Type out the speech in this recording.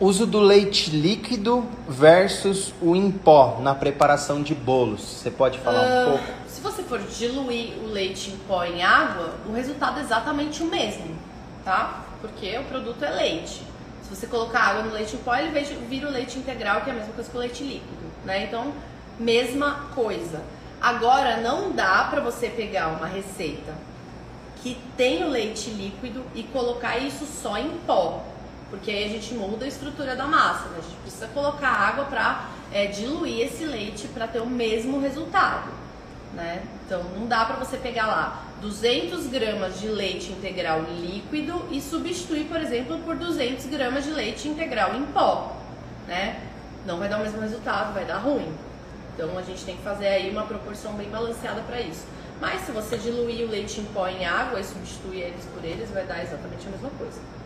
Uso do leite líquido versus o em pó na preparação de bolos. Você pode falar um pouco? Se você for diluir o leite em pó em água, o resultado é exatamente o mesmo, tá? Porque o produto é leite. Se você colocar água no leite em pó, ele vira o leite integral, que é a mesma coisa que o leite líquido, né? Então, mesma coisa. Agora, não dá pra você pegar uma receita que tem o leite líquido e colocar isso só em pó. Porque aí a gente muda a estrutura da massa, né? A gente precisa colocar água para diluir esse leite para ter o mesmo resultado, né? Então não dá para você pegar lá 200 gramas de leite integral líquido e substituir, por exemplo, por 200 gramas de leite integral em pó, né? Não vai dar o mesmo resultado, vai dar ruim. Então a gente tem que fazer aí uma proporção bem balanceada para isso. Mas se você diluir o leite em pó em água e substituir eles por eles, vai dar exatamente a mesma coisa.